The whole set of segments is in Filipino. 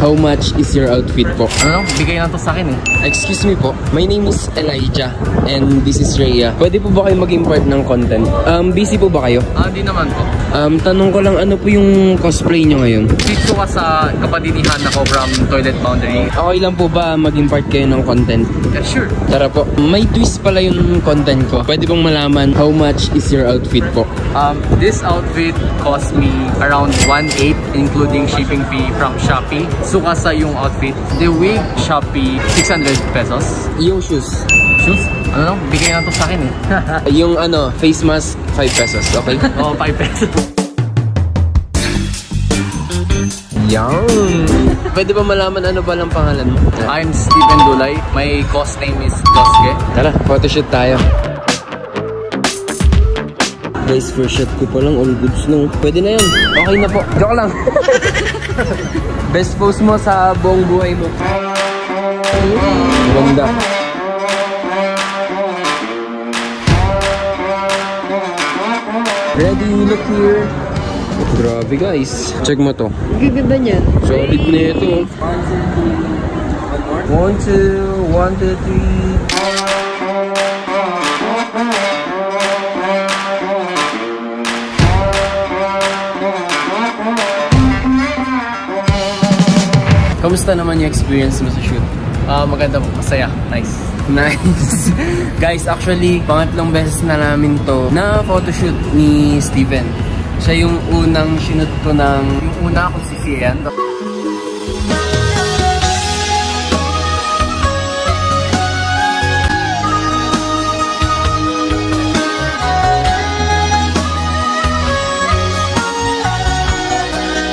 How much is your outfit po? Ano? Bigay na to sa akin eh. Excuse me po. My name is Elijah and this is Raya. Pwede po ba kayo mag-import ng content? Busy po ba kayo? Hindi naman po. Tanong ko lang, ano po yung cosplay nyo ngayon? Dito ka sa kapadinihan ako from Toilet Boundary. Okay lang po ba mag-import kayo ng content? Yeah, sure. Tara po. May twist pala yung content ko. Pwede pong malaman how much is your outfit po? This outfit cost me around 1,800 including shipping fee from Shopee. Sukasa yung outfit. The wig, Shopee, 600 pesos. Yung shoes. Shoes? Ano? Bigay na to sa akin eh. Yung ano, face mask, 5 pesos. Okay? Oo, 5 pesos. Yan! Pwede ba malaman ano ba lang pangalan mo? I'm Stephen Dolay. My cos name is Goske. Tara, photoshoot tayo. Guys, first shot ko pa lang, all goods lang. Pwede na yun. Okay na po. Joke lang. Best post mo sa buong buhay mo. Ganda. Ready, look here. Grabe guys. Check mo to. Gaganda niyan. Solid na ito. 1, 2, 1, 2, 3. Kamusta naman yung experience mo sa shoot? Maganda po. Masaya. Nice. Nice. Guys, actually, pangatlong beses na namin to na photoshoot ni Stephen. Siya yung unang sinut ko ng... Yung una akong si Fian.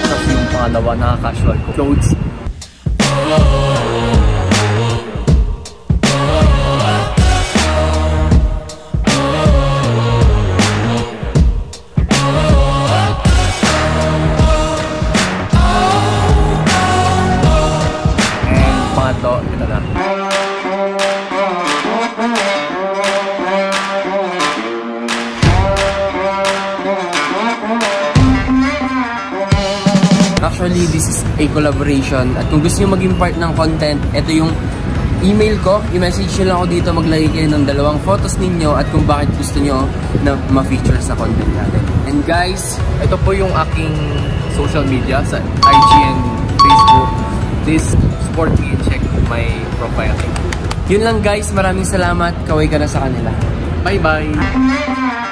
Tapos yung pangalawa, nakaka-casual ko. Clothes. Actually, this is a collaboration at kung gusto nyo maging part ng content, ito yung email ko. I-message nyo lang ako dito, maglagay kayo ng dalawang photos ninyo at kung bakit gusto nyo na ma-feature sa content natin. And guys, ito po yung aking social media sa IG and Facebook. Please support me and check my profile. Yun lang guys, maraming salamat. Kaway ka na sa kanila. Bye bye!